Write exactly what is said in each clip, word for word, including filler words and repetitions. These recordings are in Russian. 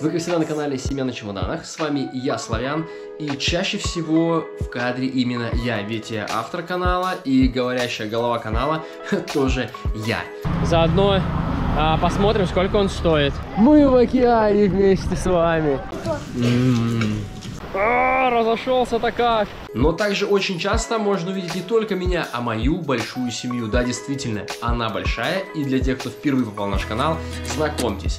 Вы, как всегда, на канале «Семья на чемоданах». С вами я, Славян, и чаще всего в кадре именно я, ведь я автор канала и говорящая голова канала тоже я. Заодно а, посмотрим, сколько он стоит. Мы в океане вместе с вами. А, разошелся-то как! Но также очень часто можно увидеть не только меня, а мою большую семью. Да, действительно, она большая, и для тех, кто впервые попал на наш канал, знакомьтесь.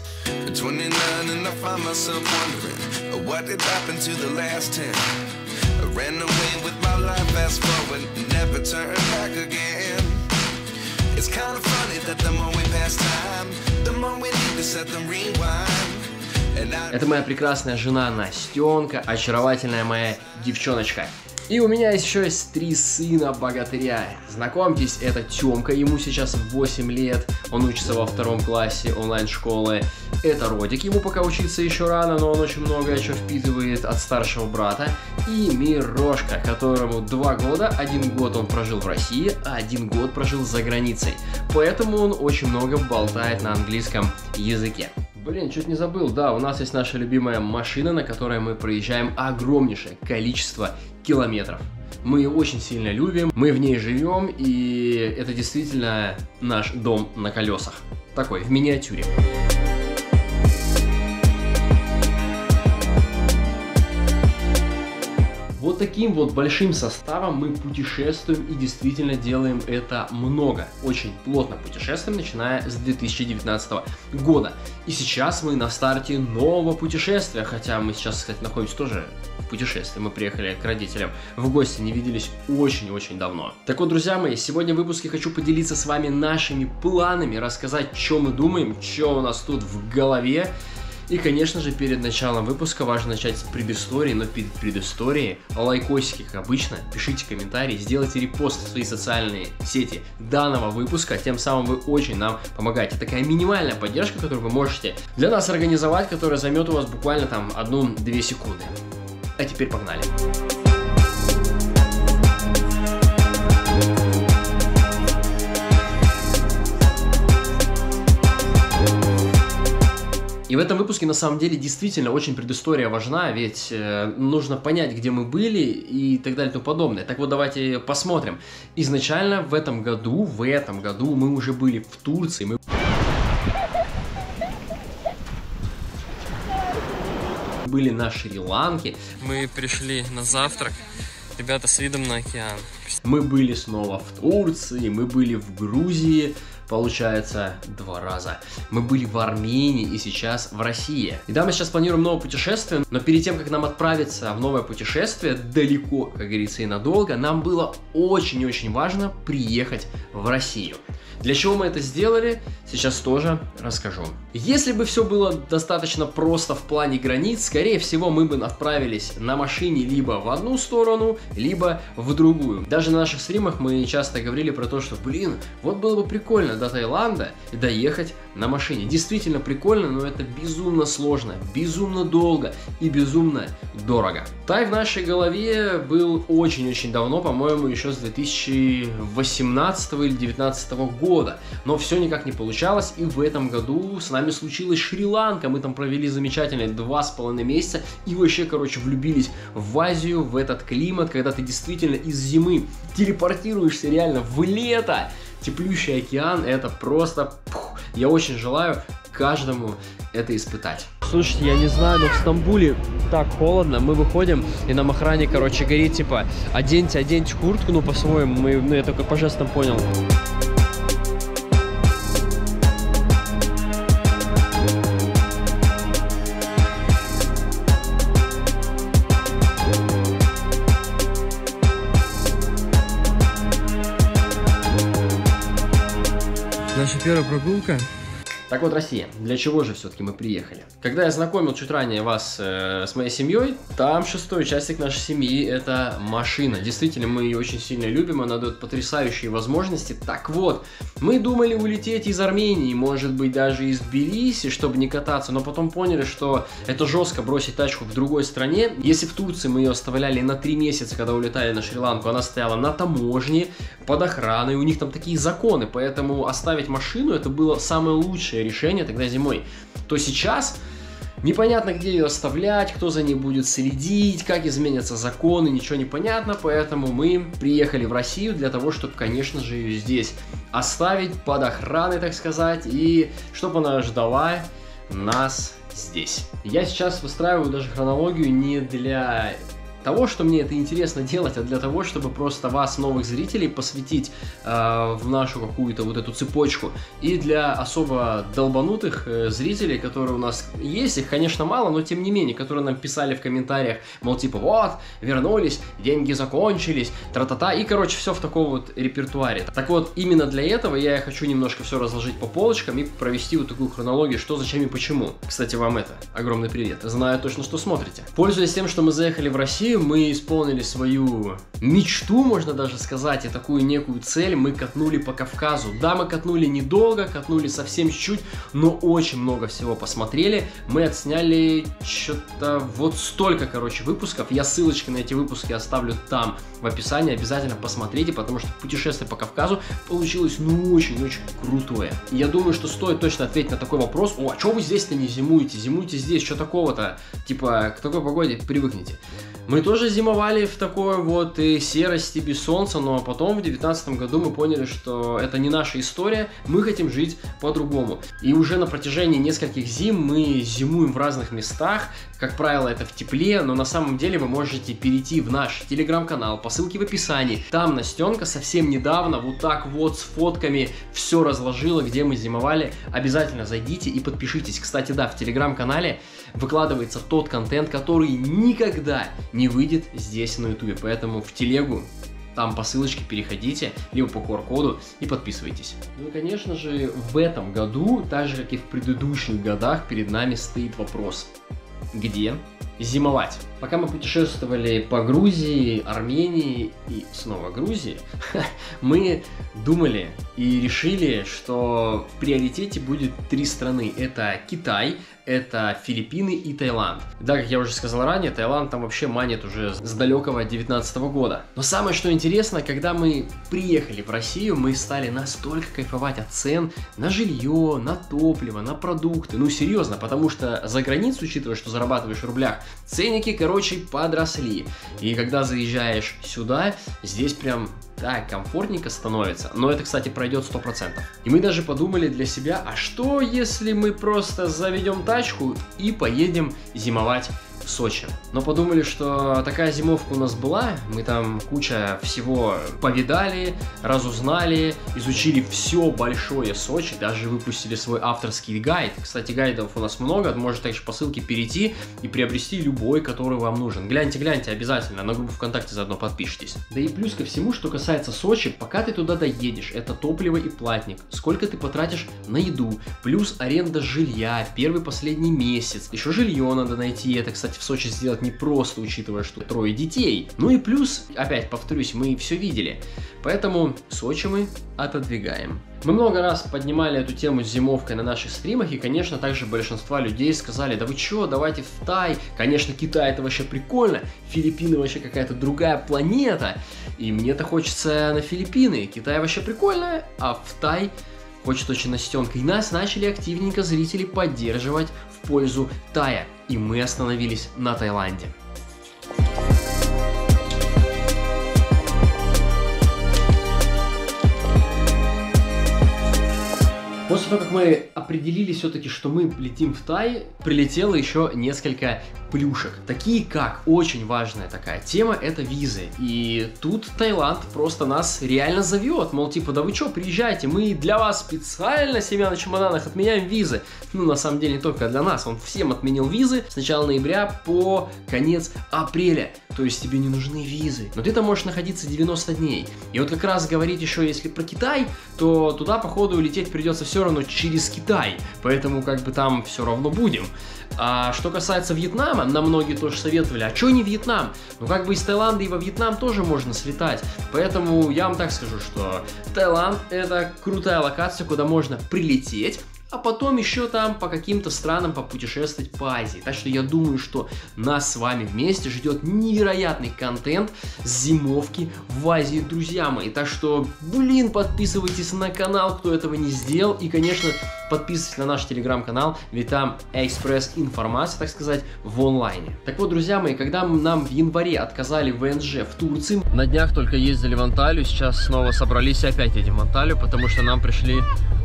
Это моя прекрасная жена Настенка, очаровательная моя девчоночка. И у меня еще есть три сына богатыря. Знакомьтесь, это Темка, ему сейчас восемь лет, он учится во втором классе онлайн-школы. Это Родик, ему пока учиться еще рано, но он очень многое еще впитывает от старшего брата. И Мирошка, которому два года, один год он прожил в России, а один год прожил за границей. Поэтому он очень много болтает на английском языке. Блин, чуть не забыл, да, у нас есть наша любимая машина, на которой мы проезжаем огромнейшее количество километров. Мы ее очень сильно любим, мы в ней живем, и это действительно наш дом на колесах. Такой, в миниатюре. Вот таким вот большим составом мы путешествуем и действительно делаем это много. Очень плотно путешествуем, начиная с две тысячи девятнадцатого года. И сейчас мы на старте нового путешествия, хотя мы сейчас, кстати, находимся тоже в путешествии. Мы приехали к родителям в гости, не виделись очень-очень давно. Так вот, друзья мои, сегодня в выпуске хочу поделиться с вами нашими планами, рассказать, что мы думаем, что у нас тут в голове. И, конечно же, перед началом выпуска важно начать с предыстории, но перед предысторией лайкосики, как обычно, пишите комментарии, сделайте репост в свои социальные сети данного выпуска, тем самым вы очень нам помогаете. Такая минимальная поддержка, которую вы можете для нас организовать, которая займет у вас буквально там одну-две секунды. А теперь погнали. И в этом выпуске на самом деле действительно очень предыстория важна, ведь э, нужно понять, где мы были и так далее и тому подобное. Так вот, давайте посмотрим. Изначально в этом году, в этом году мы уже были в Турции. Мы... были на Шри-Ланке. Мы пришли на завтрак, ребята, с видом на океан. Мы были снова в Турции, мы были в Грузии. Получается, два раза. Мы были в Армении и сейчас в России. И да, мы сейчас планируем новое путешествие, но перед тем, как нам отправиться в новое путешествие, далеко, как говорится, и надолго, нам было очень-очень важно приехать в Россию. Для чего мы это сделали, сейчас тоже расскажу. Если бы все было достаточно просто в плане границ, скорее всего, мы бы отправились на машине либо в одну сторону, либо в другую. Даже на наших стримах мы часто говорили про то, что, блин, вот было бы прикольно до Таиланда доехать на машине. Действительно прикольно, но это безумно сложно, безумно долго и безумно дорого. Тай в нашей голове был очень-очень давно, по-моему, еще с две тысячи восемнадцатого или две тысячи девятнадцатого года. Но все никак не получалось, и в этом году с нами случилась Шри-Ланка. Мы там провели замечательные два с половиной месяца и вообще, короче, влюбились в Азию, в этот климат, когда ты действительно из зимы телепортируешься реально в лето. Теплющий океан, это просто... Пух, я очень желаю каждому это испытать. Слушайте, я не знаю, но в Стамбуле так холодно. Мы выходим, и нам охранник, короче, говорит, типа, оденьте, оденьте куртку, ну, по-своему. Мы, ну, я только по жестам понял. Наша первая прогулка. Так вот, Россия, для чего же все-таки мы приехали? Когда я знакомил чуть ранее вас э, с моей семьей, там шестой участник нашей семьи – это машина. Действительно, мы ее очень сильно любим, она дает потрясающие возможности. Так вот, мы думали улететь из Армении, может быть, даже из Тбилиси, чтобы не кататься, но потом поняли, что это жестко бросить тачку в другой стране. Если в Турции мы ее оставляли на три месяца, когда улетали на Шри-Ланку, она стояла на таможне, под охраной, у них там такие законы, поэтому оставить машину – это было самое лучшее решение тогда зимой, то сейчас Непонятно, где ее оставлять, кто за ней будет следить, как изменятся законы, ничего не понятно, поэтому мы приехали в Россию для того, чтобы, конечно же, ее здесь оставить под охраной, так сказать, и чтобы она ждала нас здесь. Я сейчас выстраиваю даже хронологию не для того, что мне это интересно делать, а для того, чтобы просто вас, новых зрителей, посвятить э, в нашу какую-то вот эту цепочку. И для особо долбанутых э, зрителей, которые у нас есть, их, конечно, мало, но тем не менее, которые нам писали в комментариях, мол, типа, вот, вернулись, деньги закончились, тра-та-та, и, короче, все в таком вот репертуаре. Так вот, именно для этого я хочу немножко все разложить по полочкам и провести вот такую хронологию, что, зачем и почему. Кстати, вам это, огромный привет, знаю точно, что смотрите. Пользуясь тем, что мы заехали в Россию, мы исполнили свою мечту, можно даже сказать, и такую некую цель. Мы катнули по Кавказу. Да, мы катнули недолго, катнули совсем чуть-чуть, но очень много всего посмотрели. Мы отсняли что-то вот столько, короче, выпусков. Я ссылочки на эти выпуски оставлю там в описании. Обязательно посмотрите, потому что путешествие по Кавказу получилось ну очень-очень крутое. Я думаю, что стоит точно ответить на такой вопрос. О, а что вы здесь-то не зимуете? Зимуйте здесь, что такого-то? Типа, к такой погоде привыкните. Мы тоже зимовали в такой вот и серости, без солнца, но потом в девятнадцатом году мы поняли, что это не наша история, мы хотим жить по-другому. И уже на протяжении нескольких зим мы зимуем в разных местах, как правило, это в тепле, но на самом деле вы можете перейти в наш телеграм-канал по ссылке в описании. Там Настенка совсем недавно вот так вот с фотками все разложила, где мы зимовали. Обязательно зайдите и подпишитесь. Кстати, да, в телеграм-канале выкладывается тот контент, который никогда не не выйдет здесь на ютубе, поэтому в телегу, там по ссылочке переходите, либо по ку ар коду и подписывайтесь. Ну и, конечно же, в этом году, так же как и в предыдущих годах, перед нами стоит вопрос, где зимовать. Пока мы путешествовали по Грузии, Армении и снова Грузии, мы думали и решили, что в приоритете будет три страны. Это Китай, это Филиппины и Таиланд. Да, как я уже сказал ранее, Таиланд там вообще манит уже с далекого девятнадцатого года. Но самое что интересно, когда мы приехали в Россию, мы стали настолько кайфовать от цен на жилье, на топливо, на продукты. Ну серьезно, потому что за границу, учитывая, что зарабатываешь в рублях, ценники, короче, подросли. И когда заезжаешь сюда, здесь прям так комфортненько становится. Но это, кстати, пройдет сто процентов. И мы даже подумали для себя, а что если мы просто заведем тачку и поедем зимовать в Сочи. Но подумали, что такая зимовка у нас была, мы там куча всего повидали, разузнали, изучили все большое Сочи, даже выпустили свой авторский гайд. Кстати, гайдов у нас много, можете также по ссылке перейти и приобрести любой, который вам нужен. Гляньте, гляньте, обязательно, на группу ВКонтакте заодно подпишитесь. Да и плюс ко всему, что касается Сочи, пока ты туда доедешь, это топливо и платник, сколько ты потратишь на еду, плюс аренда жилья, первый последний месяц, еще жилье надо найти, это, кстати, в Сочи сделать непросто, учитывая, что трое детей. Ну и плюс, опять повторюсь, мы все видели. Поэтому Сочи мы отодвигаем. Мы много раз поднимали эту тему с зимовкой на наших стримах, и, конечно, также большинство людей сказали, да вы чё, давайте в Тай, конечно, Китай это вообще прикольно, Филиппины вообще какая-то другая планета, и мне-то хочется на Филиппины, Китай вообще прикольно, а в Тай хочет очень Настенка. И нас начали активненько зрители поддерживать в пользу Тая. И мы остановились на Таиланде. После того, как мы определили все-таки, что мы летим в Тай, прилетело еще несколько плюшек. Такие как, очень важная такая тема, это визы. И тут Таиланд просто нас реально зовет. Мол, типа, да вы что, приезжайте, мы для вас специально, семья на чемоданах, отменяем визы. Ну, на самом деле, не только для нас. Он всем отменил визы с начала ноября по конец апреля. То есть тебе не нужны визы. Но ты там можешь находиться девяносто дней. И вот как раз говорить еще, если про Китай, то туда, походу, лететь придется все равно через Китай. Поэтому как бы там все равно будем. А что касается Вьетнама, нам многие тоже советовали, а чё не Вьетнам? Ну как бы из Таиланда и во Вьетнам тоже можно слетать. Поэтому я вам так скажу, что Таиланд это крутая локация, куда можно прилететь, а потом еще там по каким-то странам попутешествовать по Азии. Так что я думаю, что нас с вами вместе ждет невероятный контент с зимовки в Азии, друзья мои. Так что, блин, подписывайтесь на канал, кто этого не сделал. И, конечно, подписывайтесь на наш телеграм-канал, ведь там экспресс-информация, так сказать, в онлайне. Так вот, друзья мои, когда нам в январе отказали в ВНЖ в Турции, на днях только ездили в Анталию, сейчас снова собрались и опять едем в Анталию, потому что нам пришли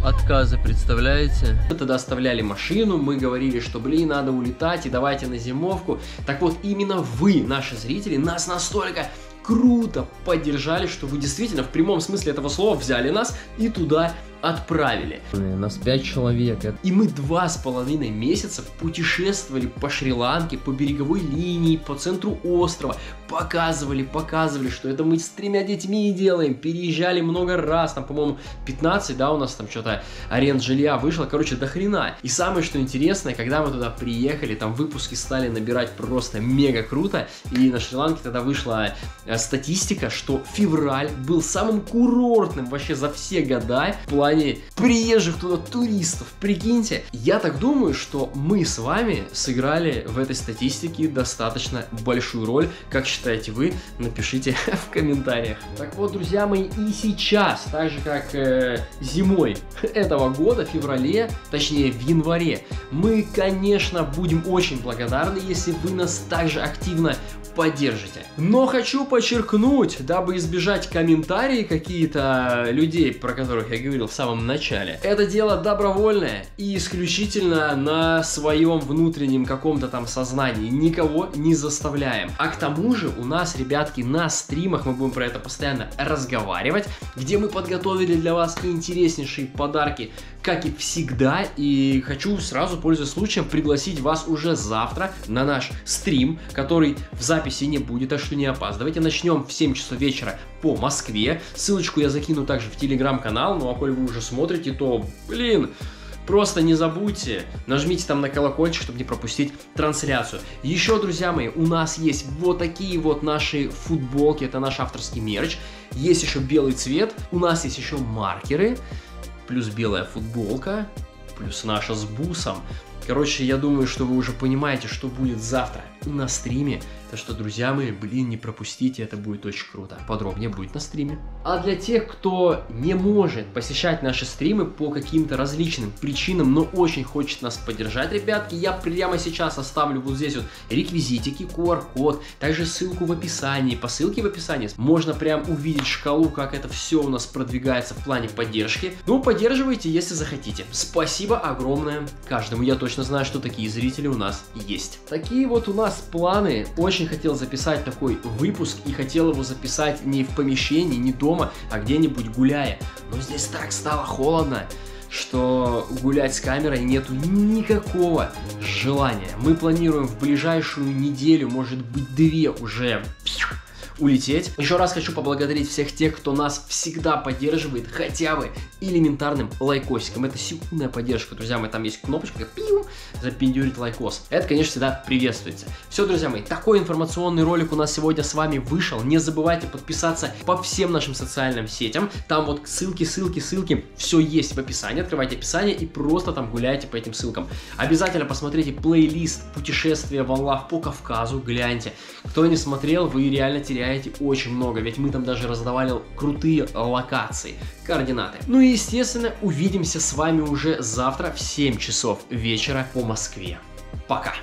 отказы, представляете? Мы тогда оставляли машину, мы говорили, что, блин, надо улетать и давайте на зимовку. Так вот, именно вы, наши зрители, нас настолько круто поддержали, что вы действительно в прямом смысле этого слова взяли нас и туда отправили. Нас пять человек. И мы два с половиной месяца путешествовали по Шри-Ланке, по береговой линии, по центру острова. Показывали, показывали, что это мы с тремя детьми делаем. Переезжали много раз. Там, по-моему, пятнадцать, да, у нас там что-то аренд жилья вышло. Короче, до хрена. И самое, что интересное, когда мы туда приехали, там выпуски стали набирать просто мега круто. И на Шри-Ланке тогда вышла статистика, что февраль был самым курортным вообще за все года в плане приезжих туда туристов, прикиньте. Я так думаю, что мы с вами сыграли в этой статистике достаточно большую роль. Как считаете вы, напишите в комментариях. Так вот, друзья мои, и сейчас, так же как э, зимой этого года, в феврале, точнее в январе, мы, конечно, будем очень благодарны, если вы нас также активно поддержите. Но хочу подчеркнуть, дабы избежать комментарии какие-то людей, про которых я говорил в самом начале, это дело добровольное и исключительно на своем внутреннем каком-то там сознании, никого не заставляем. А к тому же у нас, ребятки, на стримах, мы будем про это постоянно разговаривать, где мы подготовили для вас интереснейшие подарки, как и всегда, и хочу сразу, пользуясь случаем, пригласить вас уже завтра на наш стрим, который в записи не будет, так что не опаздывайте. Начнем в семь часов вечера по Москве, ссылочку я закину также в телеграм-канал, ну а коли вы уже смотрите, то, блин, просто не забудьте, нажмите там на колокольчик, чтобы не пропустить трансляцию. Еще, друзья мои, у нас есть вот такие вот наши футболки, это наш авторский мерч, есть еще белый цвет, у нас есть еще маркеры, плюс белая футболка, плюс наша с бусом. Короче, я думаю, что вы уже понимаете, что будет завтра на стриме. Так что, друзья мои, блин, не пропустите, это будет очень круто. Подробнее будет на стриме. А для тех, кто не может посещать наши стримы по каким-то различным причинам, но очень хочет нас поддержать, ребятки, я прямо сейчас оставлю вот здесь вот реквизитики, ку ар код, также ссылку в описании. По ссылке в описании можно прям увидеть шкалу, как это все у нас продвигается в плане поддержки. Ну, поддерживайте, если захотите. Спасибо огромное каждому. Я точно знаю, что такие зрители у нас есть. Такие вот у нас планы. Очень Очень хотел записать такой выпуск и хотел его записать не в помещении, не дома, а где-нибудь гуляя. Но здесь так стало холодно, что гулять с камерой нету никакого желания. Мы планируем в ближайшую неделю, может быть две, уже улететь. Еще раз хочу поблагодарить всех тех, кто нас всегда поддерживает хотя бы элементарным лайкосиком. Это секундная поддержка, друзья мои. Там есть кнопочка, пиу, запиндюрить лайкос. Это, конечно, всегда приветствуется. Все, друзья мои, такой информационный ролик у нас сегодня с вами вышел. Не забывайте подписаться по всем нашим социальным сетям. Там вот ссылки, ссылки, ссылки. Все есть в описании. Открывайте описание и просто там гуляйте по этим ссылкам. Обязательно посмотрите плейлист «Путешествие в Анлав» по Кавказу. Гляньте. Кто не смотрел, вы реально теряете очень много, ведь мы там даже раздавали крутые локации, координаты. Ну и естественно, увидимся с вами уже завтра в семь часов вечера по Москве. Пока!